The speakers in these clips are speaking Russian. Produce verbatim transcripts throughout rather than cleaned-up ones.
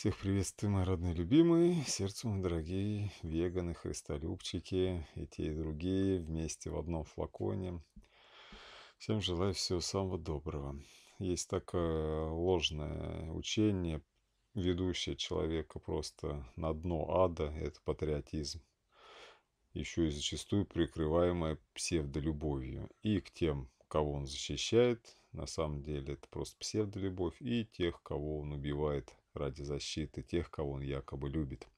Всех приветствую, мои родные любимые, сердцу дорогие веганы, христолюбчики и те, и другие вместе в одном флаконе. Всем желаю всего самого доброго. Есть такое ложное учение, ведущее человека просто на дно ада, это патриотизм, еще и зачастую прикрываемое псевдолюбовью и к тем, кого он защищает, на самом деле это просто псевдолюбовь, и тех, кого он убивает ради защиты тех, кого он якобы любит.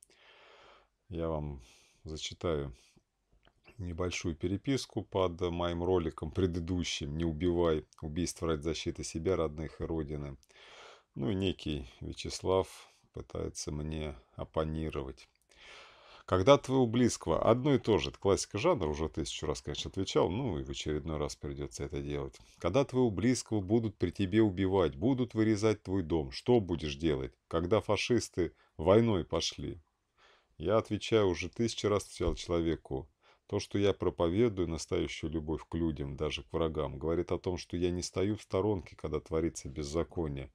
Я вам зачитаю небольшую переписку под моим роликом предыдущим «Не убивай. Убийство ради защиты себя, родных и Родины». Ну и некий Вячеслав пытается мне оппонировать. Когда твоего близкого одно и то же, это классика жанра, уже тысячу раз, конечно, отвечал, ну и в очередной раз придется это делать. Когда твоего близкого будут при тебе убивать, будут вырезать твой дом, что будешь делать, когда фашисты войной пошли? Я отвечаю, уже тысячу раз отвечал человеку, то, что я проповедую настоящую любовь к людям, даже к врагам, говорит о том, что я не стою в сторонке, когда творится беззаконие.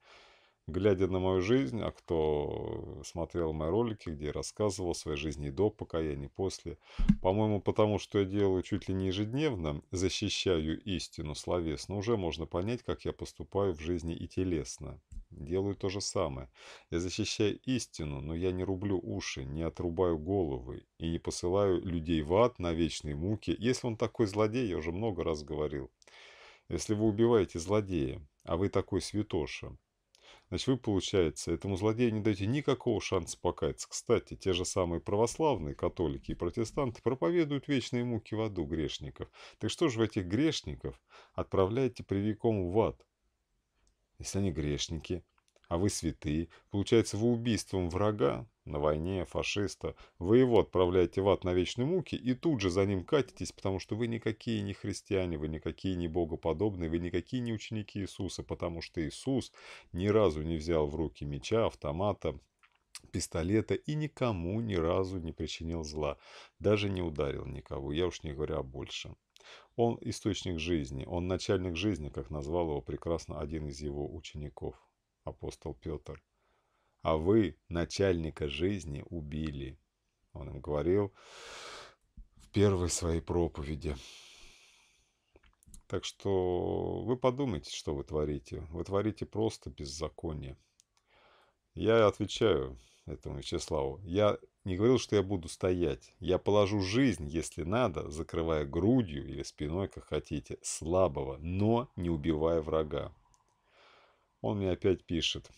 Глядя на мою жизнь, а кто смотрел мои ролики, где я рассказывал о своей жизни до покаяния, после, по-моему, потому что я делаю чуть ли не ежедневно, защищаю истину словесно, уже можно понять, как я поступаю в жизни и телесно. Делаю то же самое. Я защищаю истину, но я не рублю уши, не отрубаю головы и не посылаю людей в ад на вечные муки. Если он такой злодей, я уже много раз говорил, если вы убиваете злодея, а вы такой святоша, значит, вы, получается, этому злодею не даете никакого шанса покаяться. Кстати, те же самые православные, католики и протестанты проповедуют вечные муки в аду грешников. Так что же вы этих грешников отправляете прямиком в ад? Если они грешники, а вы святые, получается, вы убийством врага на войне, фашиста, вы его отправляете в ад на вечные муки и тут же за ним катитесь, потому что вы никакие не христиане, вы никакие не богоподобные, вы никакие не ученики Иисуса, потому что Иисус ни разу не взял в руки меча, автомата, пистолета и никому ни разу не причинил зла, даже не ударил никого, я уж не говорю о большем. Он источник жизни, он начальник жизни, как назвал его прекрасно один из его учеников, апостол Петр. А вы начальника жизни убили. Он им говорил в первой своей проповеди. Так что вы подумайте, что вы творите. Вы творите просто беззаконие. Я отвечаю этому Вячеславу. Я не говорил, что я буду стоять. Я положу жизнь, если надо, закрывая грудью или спиной, как хотите, слабого, но не убивая врага. Он мне опять пишет.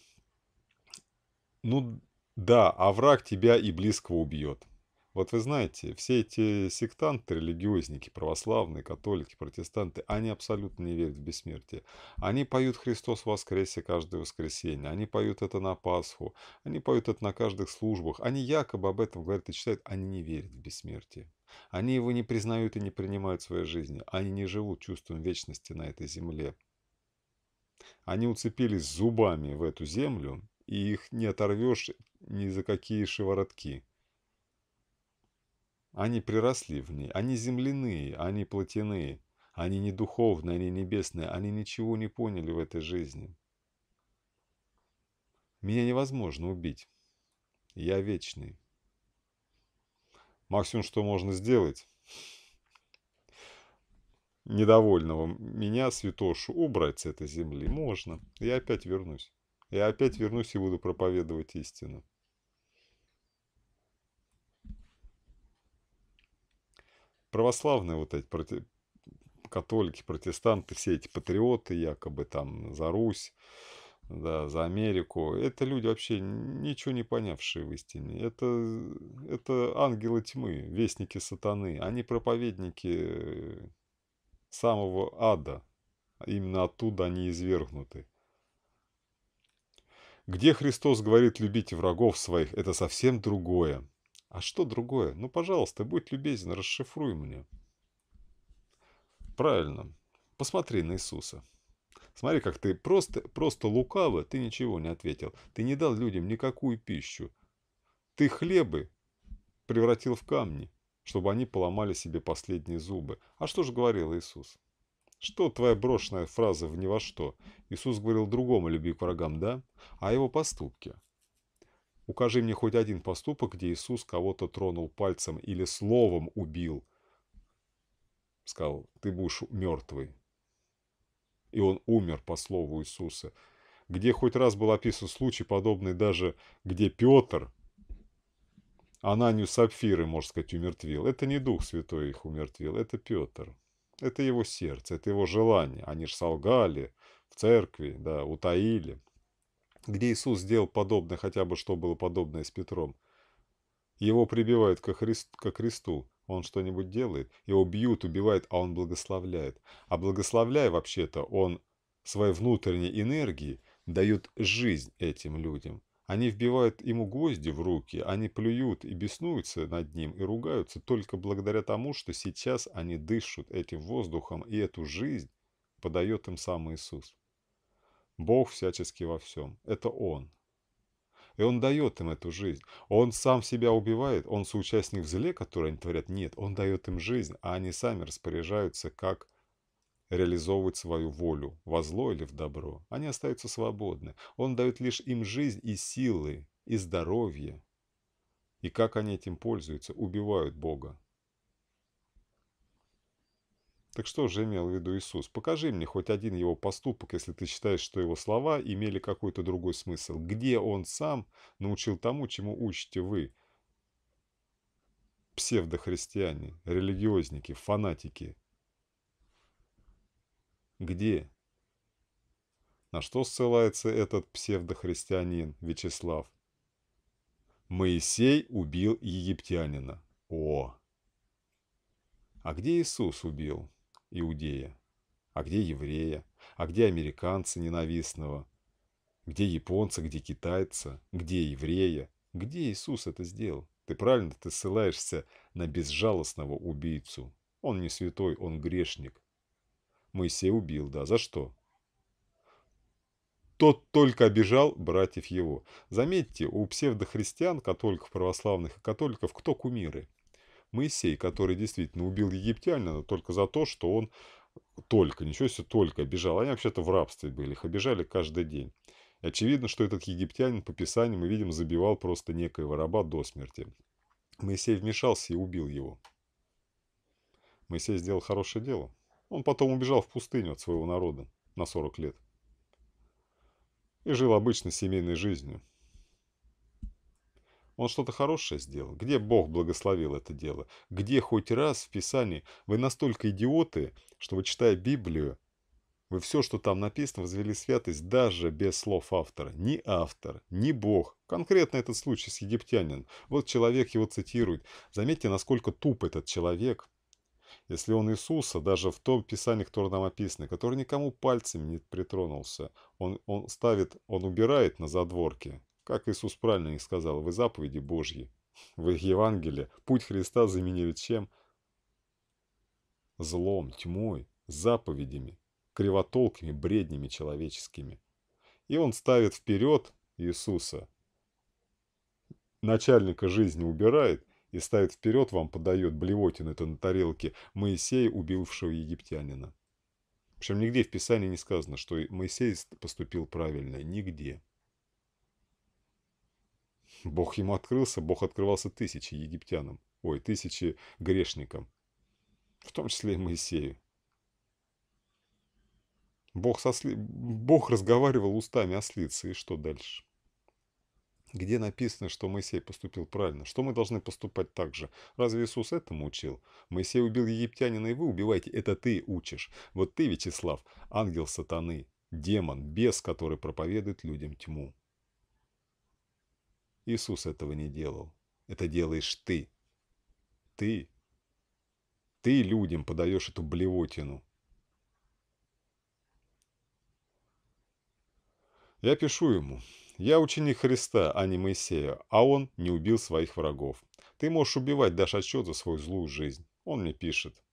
Ну да, а враг тебя и близкого убьет. Вот вы знаете, все эти сектанты, религиозники, православные, католики, протестанты, они абсолютно не верят в бессмертие. Они поют «Христос воскресе» каждое воскресенье, они поют это на Пасху, они поют это на каждых службах. Они якобы об этом говорят и читают, они не верят в бессмертие. Они его не признают и не принимают в своей жизни. Они не живут чувством вечности на этой земле. Они уцепились зубами в эту землю, и их не оторвешь ни за какие шиворотки. Они приросли в ней. Они земляные, они плотяные. Они не духовные, они небесные. Они ничего не поняли в этой жизни. Меня невозможно убить. Я вечный. Максимум, что можно сделать, недовольного меня, святошу, убрать с этой земли. Можно. Я опять вернусь. Я опять вернусь и буду проповедовать истину. Православные вот эти проти... католики, протестанты, все эти патриоты, якобы там за Русь, да, за Америку. Это люди вообще ничего не понявшие в истине. Это, это ангелы тьмы, вестники сатаны. Они проповедники самого ада. Именно оттуда они извергнуты. Где Христос говорит «любите врагов своих» — это совсем другое. А что другое? Ну, пожалуйста, будь любезен, расшифруй мне. Правильно. Посмотри на Иисуса. Смотри, как ты просто, просто лукаво, ты ничего не ответил. Ты не дал людям никакую пищу. Ты хлебы превратил в камни, чтобы они поломали себе последние зубы. А что же говорил Иисус? Что твоя брошенная фраза в ни во что? Иисус говорил другому «люби к врагам», да? А его поступки. Укажи мне хоть один поступок, где Иисус кого-то тронул пальцем или словом убил. Сказал, ты будешь мертвый. И он умер по слову Иисуса. Где хоть раз был описан случай, подобный даже, где Петр Ананию Сапфиры, можно сказать, умертвил. Это не Дух Святой их умертвил, это Петр. Это его сердце, это его желание. Они же солгали в церкви, да, утаили. Где Иисус сделал подобное, хотя бы что было подобное с Петром. Его прибивают ко Христу, ко Христу. Он что-нибудь делает. Его бьют, убивают, а он благословляет. А благословляя, вообще-то, он своей внутренней энергией дает жизнь этим людям. Они вбивают ему гвозди в руки, они плюют и беснуются над ним, и ругаются только благодаря тому, что сейчас они дышат этим воздухом, и эту жизнь подает им сам Иисус. Бог всячески во всем. Это Он. И Он дает им эту жизнь. Он сам себя убивает, Он соучастник в зле, который они творят. Нет, Он дает им жизнь, а они сами распоряжаются, как реализовывать свою волю во зло или в добро. Они остаются свободны. Он дает лишь им жизнь и силы, и здоровье. И как они этим пользуются? Убивают Бога. Так что же имел в виду Иисус? Покажи мне хоть один его поступок, если ты считаешь, что его слова имели какой-то другой смысл. Где он сам научил тому, чему учите вы, псевдохристиане, религиозники, фанатики? Где? На что ссылается этот псевдохристианин Вячеслав? Моисей убил египтянина. О! А где Иисус убил иудея? А где еврея? А где американца ненавистного? Где японца? Где китайца? Где еврея? Где Иисус это сделал? Ты правильно, ты ссылаешься на безжалостного убийцу. Он не святой, он грешник. Моисей убил, да. За что? Тот только обижал братьев его. Заметьте, у псевдохристиан, католиков, православных и католиков кто кумиры? Моисей, который действительно убил египтянина только за то, что он только, ничего себе, только обижал. Они вообще-то в рабстве были, их обижали каждый день. И очевидно, что этот египтянин по Писанию, мы видим, забивал просто некоего раба до смерти. Моисей вмешался и убил его. Моисей сделал хорошее дело. Он потом убежал в пустыню от своего народа на сорок лет. И жил обычной семейной жизнью. Он что-то хорошее сделал? Где Бог благословил это дело? Где хоть раз в Писании? Вы настолько идиоты, что вы, читая Библию, вы все, что там написано, возвели святость даже без слов автора. Ни автор, ни Бог. Конкретно этот случай с египтянином. Вот человек его цитирует. Заметьте, насколько туп этот человек. Если он Иисуса, даже в том Писании, которое нам описано, который никому пальцем не притронулся, он, он ставит, он убирает на задворке, как Иисус правильно не сказал, вы заповеди Божьи, вы Евангелие, путь Христа заменили чем? Злом, тьмой, заповедями, кривотолками, бреднями человеческими. И он ставит вперед Иисуса, начальника жизни убирает, и ставит вперед, вам подает блевотину это на тарелке, Моисея, убившего египтянина. Причем нигде в Писании не сказано, что Моисей поступил правильно. Нигде. Бог ему открылся, Бог открывался тысячи египтянам, ой, тысячи грешникам, в том числе и Моисею. Бог, сосли... Бог разговаривал устами ослицы, и что дальше? Где написано, что Моисей поступил правильно? Что мы должны поступать так же? Разве Иисус этому учил? Моисей убил египтянина, и вы убиваете. Это ты учишь. Вот ты, Вячеслав, ангел сатаны, демон, бес, который проповедует людям тьму. Иисус этого не делал. Это делаешь ты. Ты. Ты людям подаешь эту блевотину. Я пишу ему. Я ученик Христа, а не Моисея, а он не убил своих врагов. Ты можешь убивать, дашь отчет за свою злую жизнь. Он мне пишет.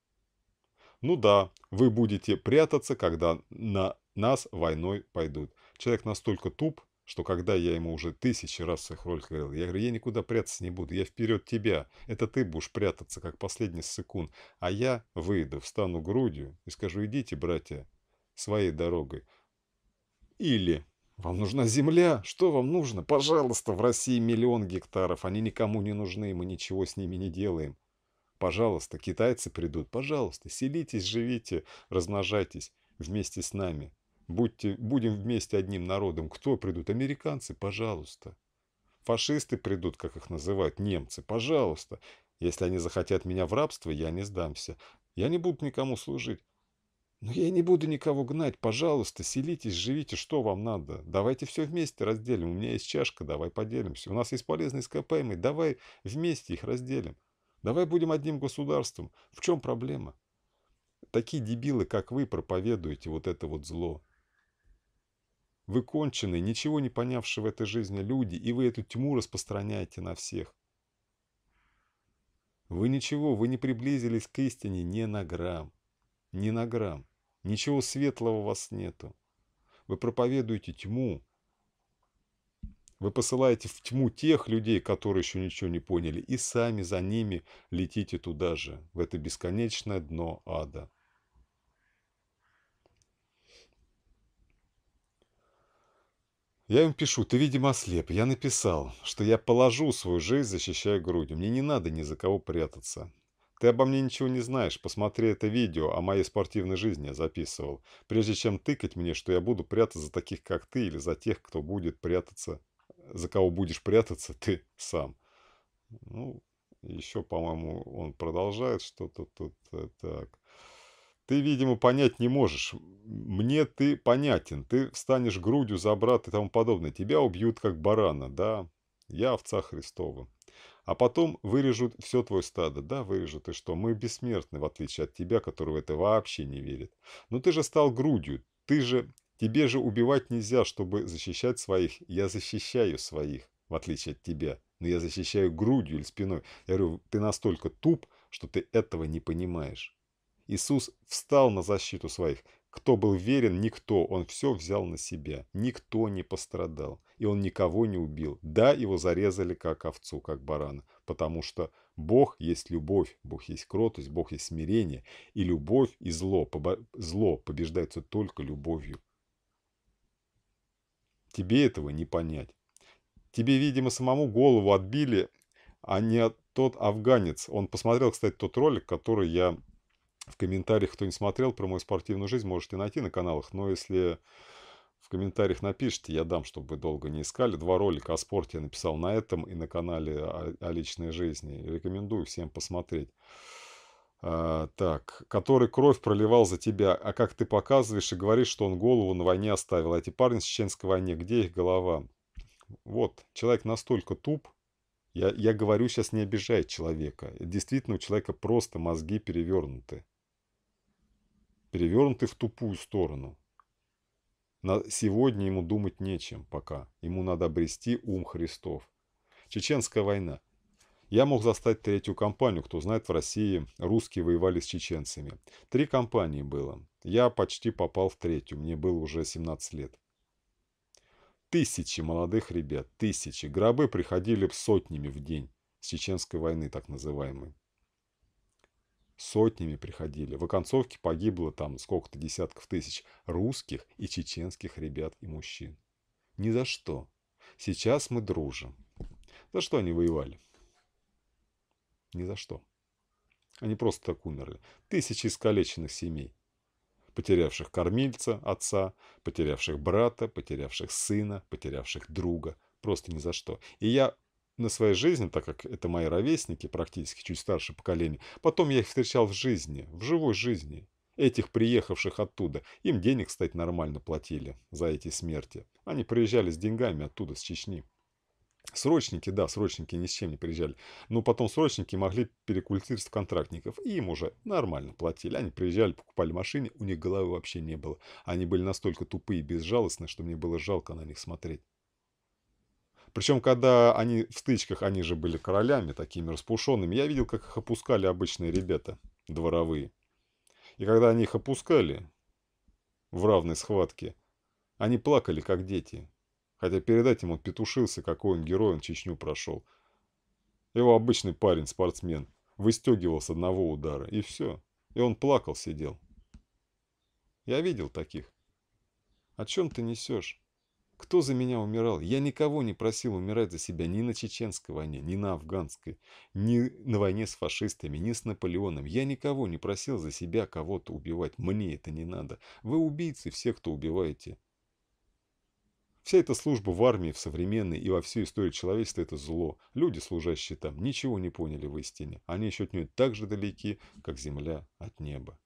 Ну да, вы будете прятаться, когда на нас войной пойдут. Человек настолько туп, что когда я ему уже тысячи раз в своих роликах говорил, я говорю, я никуда прятаться не буду, я вперед тебя. Это ты будешь прятаться, как последний ссыкун. А я выйду, встану грудью и скажу, идите, братья, своей дорогой. Или... Вам нужна земля? Что вам нужно? Пожалуйста, в России миллион гектаров. Они никому не нужны, мы ничего с ними не делаем. Пожалуйста, китайцы придут. Пожалуйста, селитесь, живите, размножайтесь вместе с нами. Будьте, будем вместе одним народом. Кто придут? Американцы? Пожалуйста. Фашисты придут, как их называют, немцы. Пожалуйста. Если они захотят меня в рабство, я не сдамся. Я не буду никому служить. Но я не буду никого гнать. Пожалуйста, селитесь, живите, что вам надо. Давайте все вместе разделим. У меня есть чашка, давай поделимся. У нас есть полезные ископаемые, давай вместе их разделим. Давай будем одним государством. В чем проблема? Такие дебилы, как вы, проповедуете вот это вот зло. Вы конченые, ничего не понявшие в этой жизни люди, и вы эту тьму распространяете на всех. Вы ничего, вы не приблизились к истине ни на грамм. Ни на грамм. Ничего светлого у вас нету. Вы проповедуете тьму. Вы посылаете в тьму тех людей, которые еще ничего не поняли, и сами за ними летите туда же, в это бесконечное дно ада. Я им пишу, ты, видимо, ослеп. Я написал, что я положу свою жизнь, защищая грудью. Мне не надо ни за кого прятаться. Ты обо мне ничего не знаешь. Посмотри это видео о моей спортивной жизни я записывал. Прежде чем тыкать мне, что я буду прятаться за таких, как ты, или за тех, кто будет прятаться, за кого будешь прятаться ты сам. Ну, еще, по-моему, он продолжает что-то тут. Так. Ты, видимо, понять не можешь. Мне ты понятен. Ты встанешь грудью за брата и тому подобное. Тебя убьют, как барана, да? Я овца Христова. А потом вырежут все твое стадо. Да, вырежут. И что? Мы бессмертны, в отличие от тебя, который в это вообще не верит. Но ты же стал грудью. Ты же... Тебе же убивать нельзя, чтобы защищать своих. Я защищаю своих, в отличие от тебя. Но я защищаю грудью или спиной. Я говорю, ты настолько туп, что ты этого не понимаешь. Иисус встал на защиту своих. Кто был верен, никто. Он все взял на себя. Никто не пострадал. И он никого не убил. Да, его зарезали как овцу, как барана. Потому что Бог есть любовь. Бог есть кротость. Бог есть смирение. И любовь, и зло. Зло побеждается только любовью. Тебе этого не понять. Тебе, видимо, самому голову отбили, а не тот афганец. Он посмотрел, кстати, тот ролик, который я... В комментариях, кто не смотрел про мою спортивную жизнь, можете найти на каналах. Но если в комментариях напишите, я дам, чтобы вы долго не искали. Два ролика о спорте я написал на этом и на канале о, о личной жизни. Рекомендую всем посмотреть. А, так, который кровь проливал за тебя. А как ты показываешь и говоришь, что он голову на войне оставил. А эти парни с чеченской войны, где их голова? Вот, человек настолько туп. Я, я говорю, сейчас не обижает человека. Действительно, у человека просто мозги перевернуты. Перевернуты в тупую сторону. На сегодня ему думать нечем пока. Ему надо обрести ум Христов. Чеченская война. Я мог застать третью кампанию. Кто знает, в России русские воевали с чеченцами. Три кампании было. Я почти попал в третью. Мне было уже семнадцать лет. Тысячи молодых ребят. Тысячи. Гробы приходили сотнями в день. С чеченской войны, так называемой. Сотнями приходили. В оконцовке погибло там сколько-то десятков тысяч русских и чеченских ребят и мужчин. Ни за что. Сейчас мы дружим. За что они воевали? Ни за что. Они просто так умерли. Тысячи искалеченных семей. Потерявших кормильца, отца, потерявших брата, потерявших сына, потерявших друга. Просто ни за что. И я... на своей жизни, так как это мои ровесники, практически чуть старше поколения, потом я их встречал в жизни, в живой жизни, этих приехавших оттуда. Им денег, кстати, нормально платили за эти смерти. Они приезжали с деньгами оттуда, с Чечни. Срочники, да, срочники ни с чем не приезжали, но потом срочники могли перекультироваться в контрактников, и им уже нормально платили. Они приезжали, покупали машины, у них головы вообще не было. Они были настолько тупые и безжалостные, что мне было жалко на них смотреть. Причем, когда они в стычках, они же были королями, такими распушенными, я видел, как их опускали обычные ребята, дворовые. И когда они их опускали в равной схватке, они плакали, как дети. Хотя перед этим он петушился, какой он герой, он Чечню прошел. Его обычный парень, спортсмен, выстегивал с одного удара, и все. И он плакал, сидел. Я видел таких. О чем ты несешь? Кто за меня умирал? Я никого не просил умирать за себя ни на чеченской войне, ни на афганской, ни на войне с фашистами, ни с Наполеоном. Я никого не просил за себя кого-то убивать. Мне это не надо. Вы убийцы всех, кто убиваете. Вся эта служба в армии, в современной и во всей истории человечества – это зло. Люди, служащие там, ничего не поняли в истине. Они еще от нее так же далеки, как земля от неба.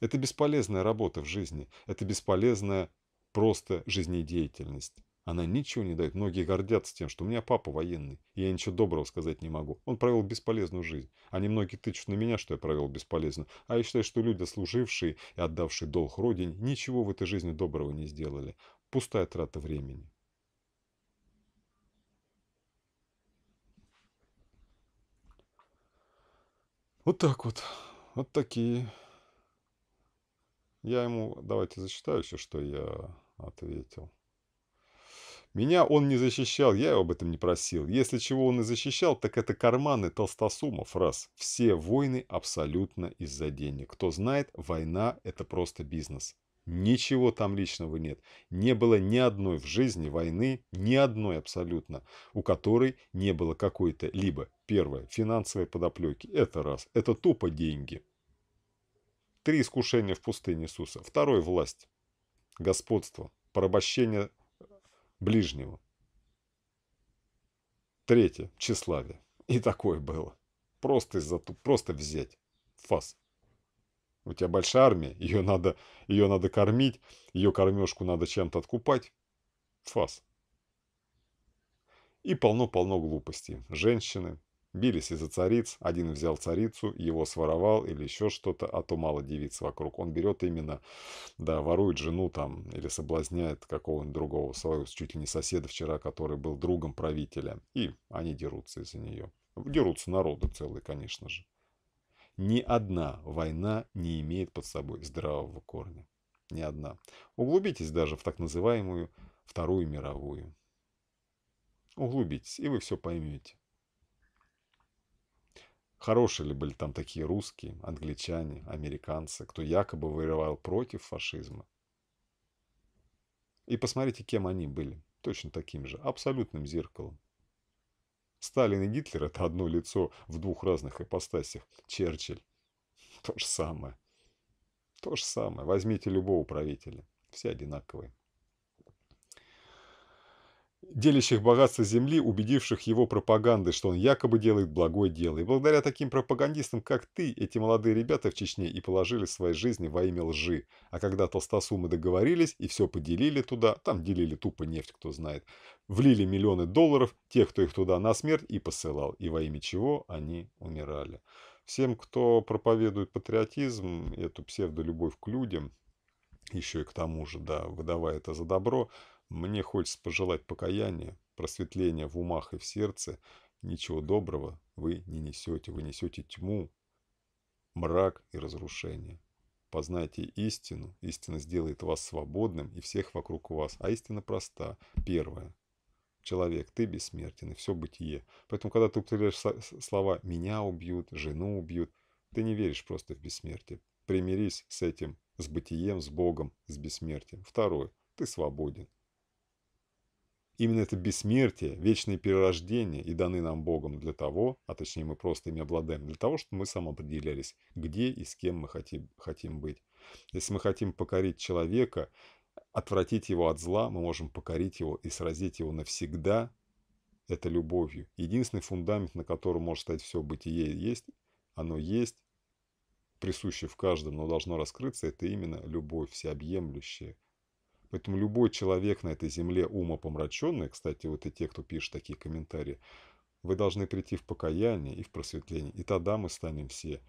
Это бесполезная работа в жизни. Это бесполезная просто жизнедеятельность. Она ничего не дает. Многие гордятся тем, что у меня папа военный, и я ничего доброго сказать не могу. Он провел бесполезную жизнь. Они многие тычут на меня, что я провел бесполезную. А я считаю, что люди, служившие и отдавшие долг родине, ничего в этой жизни доброго не сделали. Пустая трата времени. Вот так вот. Вот такие... Я ему, давайте зачитаю еще, что я ответил. Меня он не защищал, я его об этом не просил. Если чего он и защищал, так это карманы толстосумов. Раз. Все войны абсолютно из-за денег. Кто знает, война – это просто бизнес. Ничего там личного нет. Не было ни одной в жизни войны, ни одной абсолютно, у которой не было какой-то либо, первое, финансовой подоплеки. Это раз. Это тупо деньги. Три искушения в пустыне Иисуса. Второе – власть, господство, порабощение ближнего. Третье – тщеславие. И такое было. Просто, из-за, просто взять. Фас. У тебя большая армия, ее надо, ее надо кормить, ее кормежку надо чем-то откупать. Фас. И полно-полно глупостей. Женщины. Бились из-за цариц, один взял царицу, его своровал или еще что-то, а то мало девиц вокруг. Он берет именно, да, ворует жену там или соблазняет какого-нибудь другого своего, чуть ли не соседа вчера, который был другом правителя. И они дерутся из-за нее. Дерутся народу целый, конечно же. Ни одна война не имеет под собой здравого корня. Ни одна. Углубитесь даже в так называемую Вторую мировую. Углубитесь, и вы все поймете. Хорошие ли были там такие русские, англичане, американцы, кто якобы воевал против фашизма? И посмотрите, кем они были. Точно таким же. Абсолютным зеркалом. Сталин и Гитлер – это одно лицо в двух разных ипостасях. Черчилль. То же самое. То же самое. Возьмите любого правителя. Все одинаковые. Делящих богатство земли, убедивших его пропагандой, что он якобы делает благое дело. И благодаря таким пропагандистам, как ты, эти молодые ребята в Чечне и положили свои жизни во имя лжи. А когда толстосумы договорились и все поделили туда, там делили тупо нефть, кто знает, влили миллионы долларов тех, кто их туда на смерть и посылал. И во имя чего они умирали. Всем, кто проповедует патриотизм, эту псевдолюбовь к людям, еще и к тому же, да, выдавая это за добро, мне хочется пожелать покаяния, просветления в умах и в сердце. Ничего доброго вы не несете. Вы несете тьму, мрак и разрушение. Познайте истину. Истина сделает вас свободным и всех вокруг вас. А истина проста. Первое. Человек, ты бессмертен, и все бытие. Поэтому, когда ты употребляешь слова «меня убьют», «жену убьют», ты не веришь просто в бессмертие. Примирись с этим, с бытием, с Богом, с бессмертием. Второе. Ты свободен. Именно это бессмертие, вечное перерождение и даны нам Богом для того, а точнее мы просто ими обладаем, для того, чтобы мы самоопределялись, где и с кем мы хотим, хотим быть. Если мы хотим покорить человека, отвратить его от зла, мы можем покорить его и сразить его навсегда, это любовью. Единственный фундамент, на котором может стать все бытие, есть, оно есть, присуще в каждом, но должно раскрыться, это именно любовь всеобъемлющая. Поэтому любой человек на этой земле умопомраченный, кстати, вот и те, кто пишет такие комментарии, вы должны прийти в покаяние и в просветление. И тогда мы станем все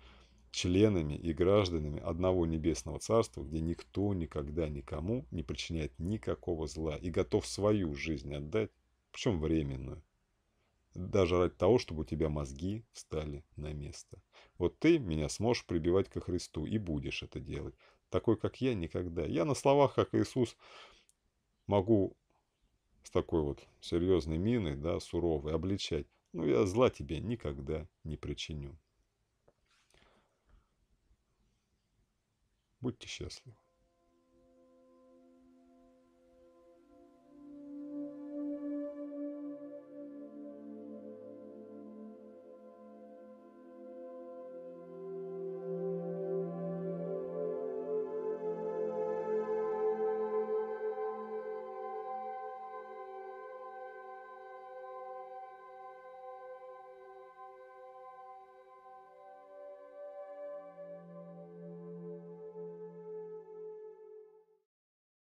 членами и гражданами одного небесного царства, где никто никогда никому не причиняет никакого зла и готов свою жизнь отдать, причем временную, даже ради того, чтобы у тебя мозги встали на место. Вот ты меня сможешь прибивать ко Христу и будешь это делать. Такой, как я, никогда. Я на словах, как Иисус, могу с такой вот серьезной миной, да, суровой, обличать. Но я зла тебе никогда не причиню. Будьте счастливы.